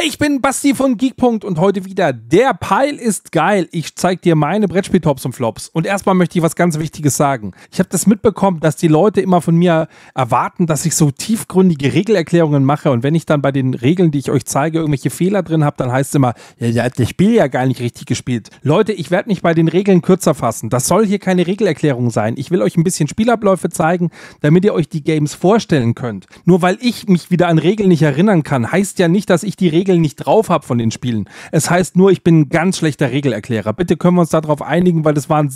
Hey, ich bin Basti von Geekpunkt und heute wieder der Pile ist geil. Ich zeig dir meine Brettspieltops und Flops. Und erstmal möchte ich was ganz Wichtiges sagen. Ich habe das mitbekommen, dass die Leute immer von mir erwarten, dass ich so tiefgründige Regelerklärungen mache. Und wenn ich dann bei den Regeln, die ich euch zeige, irgendwelche Fehler drin habe, dann heißt es immer, ja, ihr habt das Spiel ja gar nicht richtig gespielt. Leute, ich werde mich bei den Regeln kürzer fassen. Das soll hier keine Regelerklärung sein. Ich will euch ein bisschen Spielabläufe zeigen, damit ihr euch die Games vorstellen könnt. Nur weil ich mich wieder an Regeln nicht erinnern kann, heißt ja nicht, dass ich die Regeln nicht drauf habe von den Spielen. Es heißt nur, ich bin ein ganz schlechter Regelerklärer. Bitte können wir uns darauf einigen, weil es waren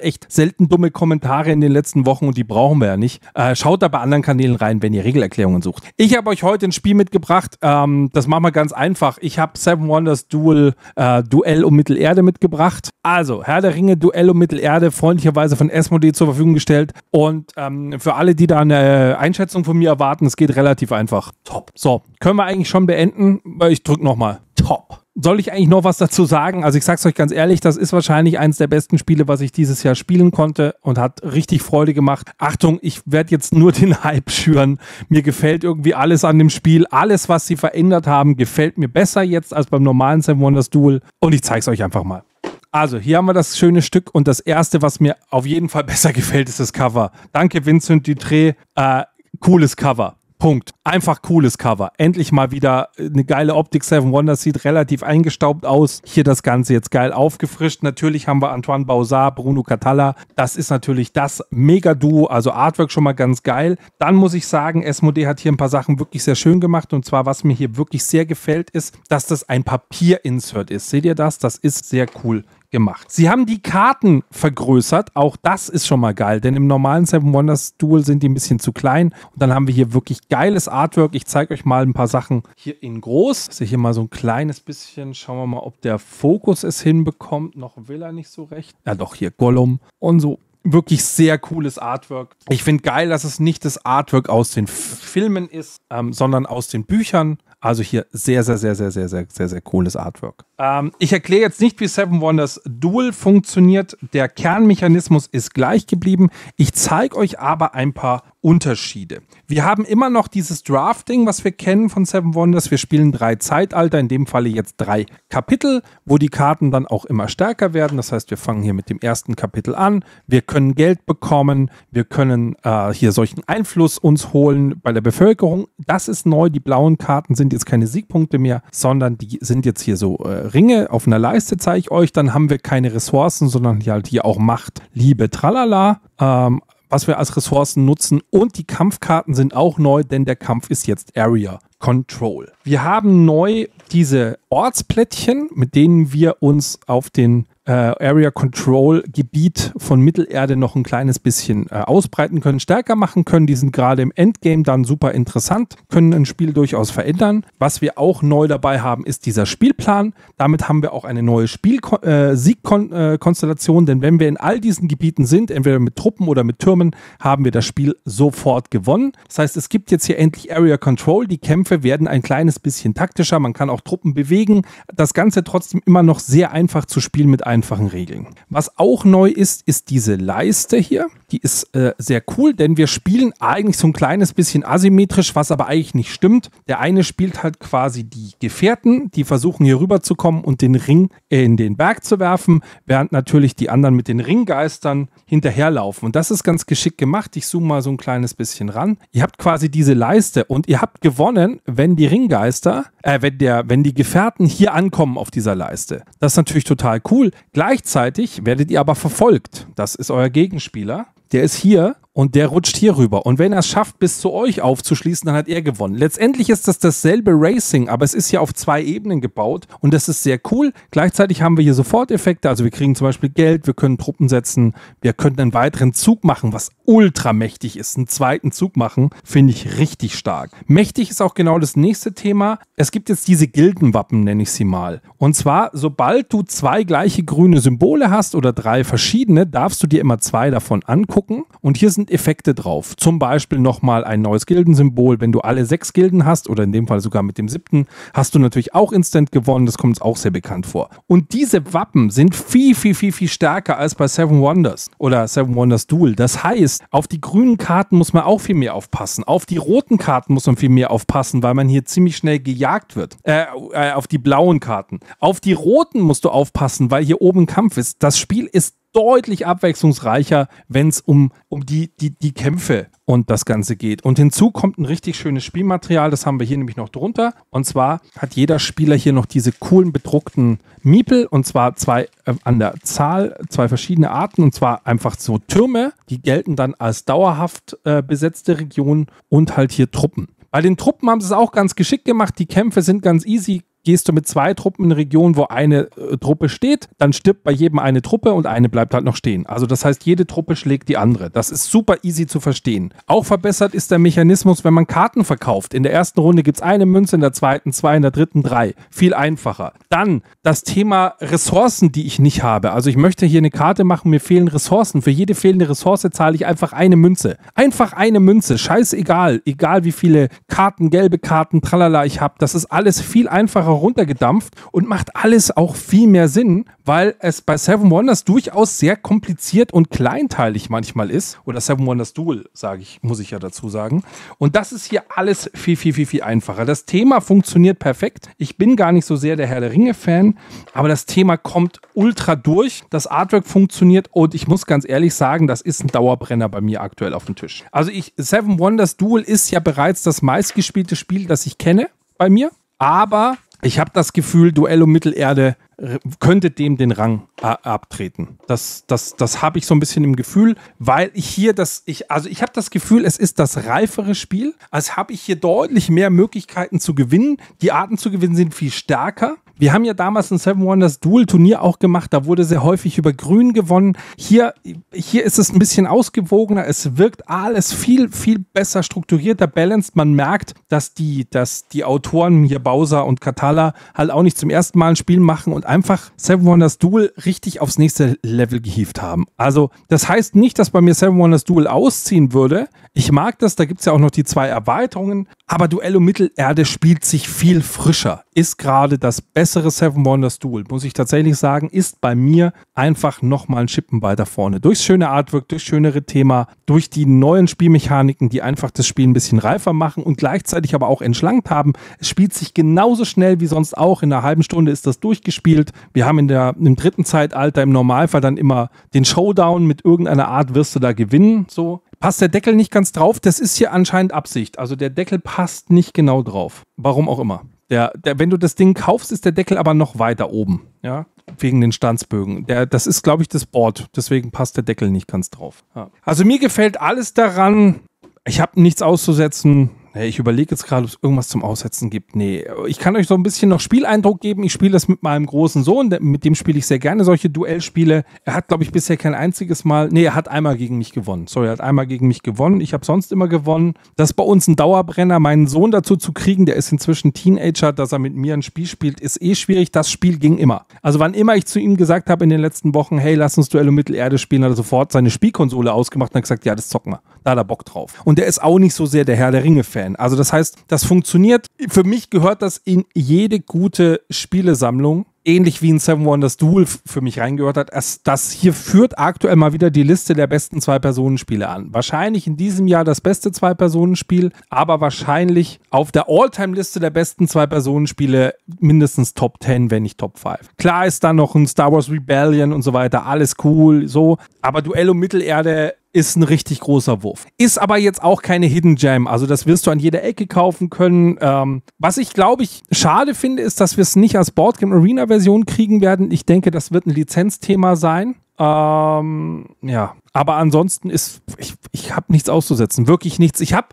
echt selten dumme Kommentare in den letzten Wochen und die brauchen wir ja nicht. Schaut da bei anderen Kanälen rein, wenn ihr Regelerklärungen sucht. Ich habe euch heute ein Spiel mitgebracht. Das machen wir ganz einfach. Ich habe Seven Wonders Duel, Duell um Mittelerde mitgebracht. Also, Herr der Ringe, Duell um Mittelerde, freundlicherweise von Asmodee zur Verfügung gestellt. Und für alle, die da eine Einschätzung von mir erwarten, es geht relativ einfach. Top. So, können wir eigentlich schon beenden. Ich drücke nochmal. Top. Soll ich eigentlich noch was dazu sagen? Also ich sag's euch ganz ehrlich, das ist wahrscheinlich eins der besten Spiele, was ich dieses Jahr spielen konnte und hat richtig Freude gemacht. Achtung, ich werde jetzt nur den Hype schüren. Mir gefällt irgendwie alles an dem Spiel. Alles, was sie verändert haben, gefällt mir besser jetzt als beim normalen Seven Wonders Duel. Und ich zeig's euch einfach mal. Also, hier haben wir das schöne Stück und das erste, was mir auf jeden Fall besser gefällt, ist das Cover. Danke, Vincent Dutré. Cooles Cover. Punkt. Einfach cooles Cover. Endlich mal wieder eine geile Optik. Seven Wonders sieht relativ eingestaubt aus. Hier das Ganze jetzt geil aufgefrischt. Natürlich haben wir Antoine Bauza, Bruno Catalla. Das ist natürlich das Mega-Duo. Also Artwork schon mal ganz geil. Dann muss ich sagen, Asmodee hat hier ein paar Sachen wirklich sehr schön gemacht. Und zwar, was mir hier wirklich sehr gefällt, ist, dass das ein Papier-Insert ist. Seht ihr das? Das ist sehr cool gemacht. Sie haben die Karten vergrößert. Auch das ist schon mal geil, denn im normalen Seven Wonders Duel sind die ein bisschen zu klein. Und dann haben wir hier wirklich geiles Artwork. Ich zeige euch mal ein paar Sachen hier in groß. Also hier mal so ein kleines bisschen. Schauen wir mal, ob der Fokus es hinbekommt. Noch will er nicht so recht. Ja doch, hier Gollum und so. Wirklich sehr cooles Artwork. Ich finde geil, dass es nicht das Artwork aus den Filmen ist, sondern aus den Büchern. Also hier sehr, sehr, sehr, sehr, sehr, sehr, sehr, sehr cooles Artwork. Ich erkläre jetzt nicht, wie Seven Wonders Duel funktioniert. Der Kernmechanismus ist gleich geblieben. Ich zeige euch aber ein paar Unterschiede. Wir haben immer noch dieses Drafting, was wir kennen von Seven Wonders. Wir spielen 3 Zeitalter, in dem Falle jetzt 3 Kapitel, wo die Karten dann auch immer stärker werden. Das heißt, wir fangen hier mit dem ersten Kapitel an. Wir können Geld bekommen. Wir können hier solchen Einfluss uns holen bei der Bevölkerung. Das ist neu. Die blauen Karten sind jetzt keine Siegpunkte mehr, sondern die sind jetzt hier so Ringe auf einer Leiste, zeige ich euch. Dann haben wir keine Ressourcen, sondern hier halt hier auch Macht, Liebe, Tralala. Was wir als Ressourcen nutzen. Und die Kampfkarten sind auch neu, denn der Kampf ist jetzt Area Control. Wir haben neu diese Ortsplättchen, mit denen wir uns auf den Area Control Gebiet von Mittelerde noch ein kleines bisschen ausbreiten können, stärker machen können. Die sind gerade im Endgame dann super interessant, können ein Spiel durchaus verändern. Was wir auch neu dabei haben, ist dieser Spielplan. Damit haben wir auch eine neue Siegkonstellation, denn wenn wir in all diesen Gebieten sind, entweder mit Truppen oder mit Türmen, haben wir das Spiel sofort gewonnen. Das heißt, es gibt jetzt hier endlich Area Control. Die Kämpfe werden ein kleines bisschen taktischer. Man kann auch Truppen bewegen. Das Ganze trotzdem immer noch sehr einfach zu spielen mit einfachen Regeln. Was auch neu ist, ist diese Leiste hier. Die ist sehr cool, denn wir spielen eigentlich so ein kleines bisschen asymmetrisch, was aber eigentlich nicht stimmt. Der eine spielt halt quasi die Gefährten, die versuchen hier rüber zu kommen und den Ring in den Berg zu werfen, während natürlich die anderen mit den Ringgeistern hinterherlaufen. Und das ist ganz geschickt gemacht. Ich zoome mal so ein kleines bisschen ran. Ihr habt quasi diese Leiste und ihr habt gewonnen, wenn die Ringgeister, wenn die Gefährten hier ankommen auf dieser Leiste. Das ist natürlich total cool. Gleichzeitig werdet ihr aber verfolgt. Das ist euer Gegenspieler. Der ist hier und der rutscht hier rüber. Und wenn er es schafft, bis zu euch aufzuschließen, dann hat er gewonnen. Letztendlich ist das dasselbe Racing, aber es ist hier auf 2 Ebenen gebaut. Und das ist sehr cool. Gleichzeitig haben wir hier Soforteffekte. Also wir kriegen zum Beispiel Geld, wir können Truppen setzen, wir können einen weiteren Zug machen, was ultra mächtig ist. Einen zweiten Zug machen, finde ich richtig stark. Mächtig ist auch genau das nächste Thema. Es gibt jetzt diese Gildenwappen, nenne ich sie mal. Und zwar, sobald du 2 gleiche grüne Symbole hast oder 3 verschiedene, darfst du dir immer 2 davon angucken. Und hier sind tausend Effekte drauf. Zum Beispiel nochmal ein neues Gildensymbol. Wenn du alle 6 Gilden hast, oder in dem Fall sogar mit dem 7., hast du natürlich auch instant gewonnen. Das kommt uns auch sehr bekannt vor. Und diese Wappen sind viel stärker als bei Seven Wonders oder Seven Wonders Duel. Das heißt, auf die grünen Karten muss man auch viel mehr aufpassen. Auf die roten Karten muss man viel mehr aufpassen, weil man hier ziemlich schnell gejagt wird. Auf die blauen Karten. Auf die roten musst du aufpassen, weil hier oben Kampf ist. Das Spiel ist deutlich abwechslungsreicher, wenn es um die Kämpfe und das Ganze geht. Und hinzu kommt ein richtig schönes Spielmaterial, das haben wir hier nämlich noch drunter. Und zwar hat jeder Spieler hier noch diese coolen bedruckten Miepel, und zwar 2 an der Zahl, 2 verschiedene Arten, und zwar einfach so Türme, die gelten dann als dauerhaft besetzte Regionen, und halt hier Truppen. Bei den Truppen haben sie es auch ganz geschickt gemacht, die Kämpfe sind ganz easy. Gehst du mit 2 Truppen in eine Region, wo eine Truppe steht, dann stirbt bei jedem eine Truppe und eine bleibt halt noch stehen. Also das heißt, jede Truppe schlägt die andere. Das ist super easy zu verstehen. Auch verbessert ist der Mechanismus, wenn man Karten verkauft. In der ersten Runde gibt es eine Münze, in der zweiten 2, in der dritten 3. Viel einfacher. Dann das Thema Ressourcen, die ich nicht habe. Also ich möchte hier eine Karte machen, mir fehlen Ressourcen. Für jede fehlende Ressource zahle ich einfach eine Münze. Einfach eine Münze. Scheißegal. Egal wie viele Karten, gelbe Karten, tralala ich habe. Das ist alles viel einfacher runtergedampft und macht alles auch viel mehr Sinn, weil es bei Seven Wonders durchaus sehr kompliziert und kleinteilig manchmal ist. Oder Seven Wonders Duel, sage ich, muss ich ja dazu sagen. Und das ist hier alles viel einfacher. Das Thema funktioniert perfekt. Ich bin gar nicht so sehr der Herr der Ringe-Fan, aber das Thema kommt ultra durch. Das Artwork funktioniert und ich muss ganz ehrlich sagen, das ist ein Dauerbrenner bei mir aktuell auf dem Tisch. Also Seven Wonders Duel ist ja bereits das meistgespielte Spiel, das ich kenne bei mir, aber ich habe das Gefühl, Duell um Mittelerde könnte dem den Rang abtreten. Das habe ich so ein bisschen im Gefühl, weil ich hier ich habe das Gefühl, es ist das reifere Spiel. Also habe ich hier deutlich mehr Möglichkeiten zu gewinnen. Die Arten zu gewinnen sind viel stärker. Wir haben ja damals ein Seven Wonders Duel Turnier auch gemacht. Da wurde sehr häufig über Grün gewonnen. Hier ist es ein bisschen ausgewogener. Es wirkt alles viel besser strukturierter, balanced. Man merkt, dass die Autoren hier, Bauza und Catalla, halt auch nicht zum ersten Mal ein Spiel machen und einfach Seven Wonders Duel richtig aufs nächste Level gehievt haben. Also das heißt nicht, dass bei mir Seven Wonders Duel ausziehen würde. Ich mag das, da gibt es ja auch noch die 2 Erweiterungen. Aber Duell um Mittelerde spielt sich viel frischer. Ist gerade das bessere Seven Wonders Duel, muss ich tatsächlich sagen, ist bei mir einfach nochmal ein Schippen weiter vorne. Durchs schöne Artwork, durchs schönere Thema, durch die neuen Spielmechaniken, die einfach das Spiel ein bisschen reifer machen und gleichzeitig aber auch entschlankt haben. Es spielt sich genauso schnell wie sonst auch. In einer halben Stunde ist das durchgespielt. Wir haben im dritten Zeitalter im Normalfall dann immer den Showdown mit irgendeiner Art, wirst du da gewinnen. So passt der Deckel nicht ganz drauf. Das ist hier anscheinend Absicht. Also der Deckel passt nicht genau drauf. Warum auch immer. Wenn du das Ding kaufst, ist der Deckel aber noch weiter oben, ja, wegen den Stanzbögen. Das ist, glaube ich, das Board, deswegen passt der Deckel nicht ganz drauf. Ja. Also mir gefällt alles daran, ich habe nichts auszusetzen. Ich überlege jetzt gerade, ob es irgendwas zum Aussetzen gibt. Nee, ich kann euch so ein bisschen noch Spieleindruck geben. Ich spiele das mit meinem großen Sohn. Mit dem spiele ich sehr gerne solche Duellspiele. Er hat, glaube ich, bisher kein einziges Mal... Nee, er hat einmal gegen mich gewonnen. Sorry, er hat einmal gegen mich gewonnen. Ich habe sonst immer gewonnen. Das ist bei uns ein Dauerbrenner. Meinen Sohn dazu zu kriegen, der ist inzwischen Teenager, dass er mit mir ein Spiel spielt, ist eh schwierig. Das Spiel ging immer. Also wann immer ich zu ihm gesagt habe in den letzten Wochen, hey, lass uns Duell um Mittelerde spielen, hat er sofort seine Spielkonsole ausgemacht und hat gesagt, ja, das zocken wir. Da hat er Bock drauf. Und der ist auch nicht so sehr der Herr der Ringe-Fan. Also das heißt, das funktioniert. Für mich gehört das in jede gute Spielesammlung, ähnlich wie in Seven Wonders Duel für mich reingehört hat. Das hier führt aktuell mal wieder die Liste der besten 2-Personen-Spiele an. Wahrscheinlich in diesem Jahr das beste 2-Personen-Spiel, aber wahrscheinlich auf der All-Time-Liste der besten 2-Personen-Spiele mindestens Top 10, wenn nicht Top 5. Klar ist da noch ein Star Wars Rebellion und so weiter, alles cool, so. Aber Duell um Mittelerde ist ein richtig großer Wurf. Ist aber jetzt auch keine Hidden Gem. Also das wirst du an jeder Ecke kaufen können. Was ich, glaube ich, schade finde, ist, dass wir es nicht als Board Game Arena Version kriegen werden. Ich denke, das wird ein Lizenzthema sein. Ja, aber ansonsten ist, ich habe nichts auszusetzen, wirklich nichts. Ich habe,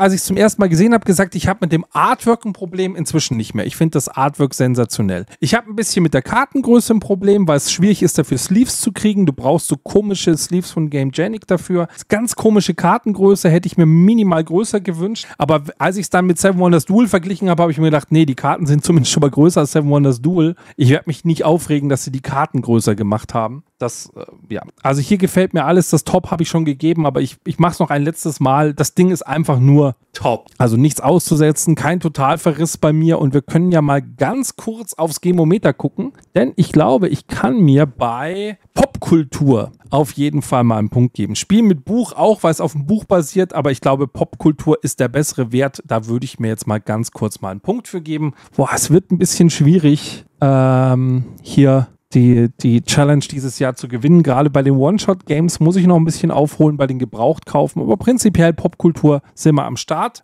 als ich es zum ersten Mal gesehen habe, gesagt, ich habe mit dem Artwork ein Problem, inzwischen nicht mehr. Ich finde das Artwork sensationell. Ich habe ein bisschen mit der Kartengröße ein Problem, weil es schwierig ist, dafür Sleeves zu kriegen. Du brauchst so komische Sleeves von Game Genic dafür. Ganz komische Kartengröße, hätte ich mir minimal größer gewünscht. Aber als ich es dann mit Seven Wonders Duel verglichen habe, habe ich mir gedacht, nee, die Karten sind zumindest schon mal größer als Seven Wonders Duel. Ich werde mich nicht aufregen, dass sie die Karten größer gemacht haben. Das, ja. Also hier gefällt mir alles. ist das top, habe ich schon gegeben, aber ich mache es noch ein letztes Mal. Das Ding ist einfach nur top. Also nichts auszusetzen, kein Totalverriss bei mir. Und wir können ja mal ganz kurz aufs Gameometer gucken, denn ich glaube, ich kann mir bei Popkultur auf jeden Fall mal einen Punkt geben. Spiel mit Buch auch, weil es auf dem Buch basiert, aber ich glaube, Popkultur ist der bessere Wert. Da würde ich mir jetzt mal ganz kurz mal einen Punkt für geben. Boah, es wird ein bisschen schwierig, hier die Challenge dieses Jahr zu gewinnen. Gerade bei den One-Shot-Games muss ich noch ein bisschen aufholen, bei den Gebrauchtkaufen. Aber prinzipiell Popkultur sind wir am Start.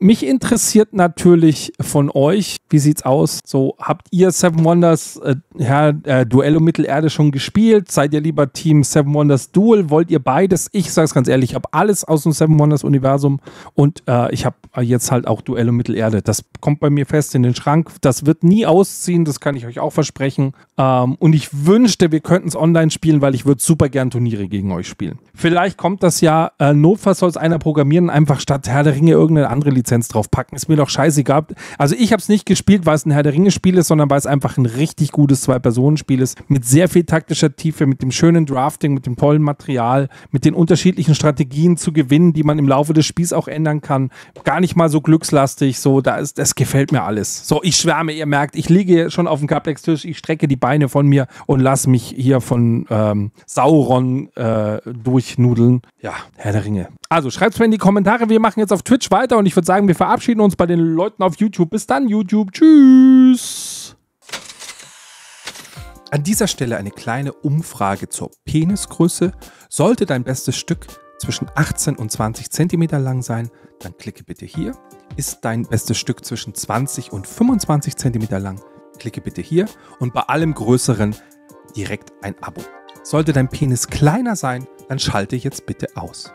Mich interessiert natürlich von euch, wie sieht's aus? So, habt ihr Seven Wonders Duell um Mittelerde schon gespielt? Seid ihr lieber Team Seven Wonders Duel? Wollt ihr beides? Ich sag's ganz ehrlich, ich habe alles aus dem Seven Wonders Universum und ich habe jetzt halt auch Duell um Mittelerde. Das kommt bei mir fest in den Schrank. Das wird nie ausziehen, das kann ich euch auch versprechen. Und ich wünschte, wir könnten es online spielen, weil ich würde super gern Turniere gegen euch spielen. Vielleicht kommt das ja, notfalls soll es einer programmieren, einfach statt Herr der Ringe irgendeine andere Lizenz draufpacken. Ist mir doch scheißegal. Also ich habe es nicht gespielt, weil es ein Herr der Ringe-Spiel ist, sondern weil es einfach ein richtig gutes Zwei-Personen-Spiel ist. Mit sehr viel taktischer Tiefe, mit dem schönen Drafting, mit dem tollen Material, mit den unterschiedlichen Strategien zu gewinnen, die man im Laufe des Spiels auch ändern kann. Gar nicht mal so glückslastig. So, das gefällt mir alles. So, ich schwärme, ihr merkt, ich liege schon auf dem Kapplex-Tisch, ich strecke die Beine von mir und lass mich hier von Sauron durchnudeln. Ja, Herr der Ringe. Also schreibt es mir in die Kommentare. Wir machen jetzt auf Twitch weiter und ich würde sagen, wir verabschieden uns bei den Leuten auf YouTube. Bis dann, YouTube. Tschüss. An dieser Stelle eine kleine Umfrage zur Penisgröße. Sollte dein bestes Stück zwischen 18 und 20 cm lang sein, dann klicke bitte hier. Ist dein bestes Stück zwischen 20 und 25 cm lang, klicke bitte hier und bei allem Größeren direkt ein Abo. Sollte dein Penis kleiner sein, dann schalte jetzt bitte aus.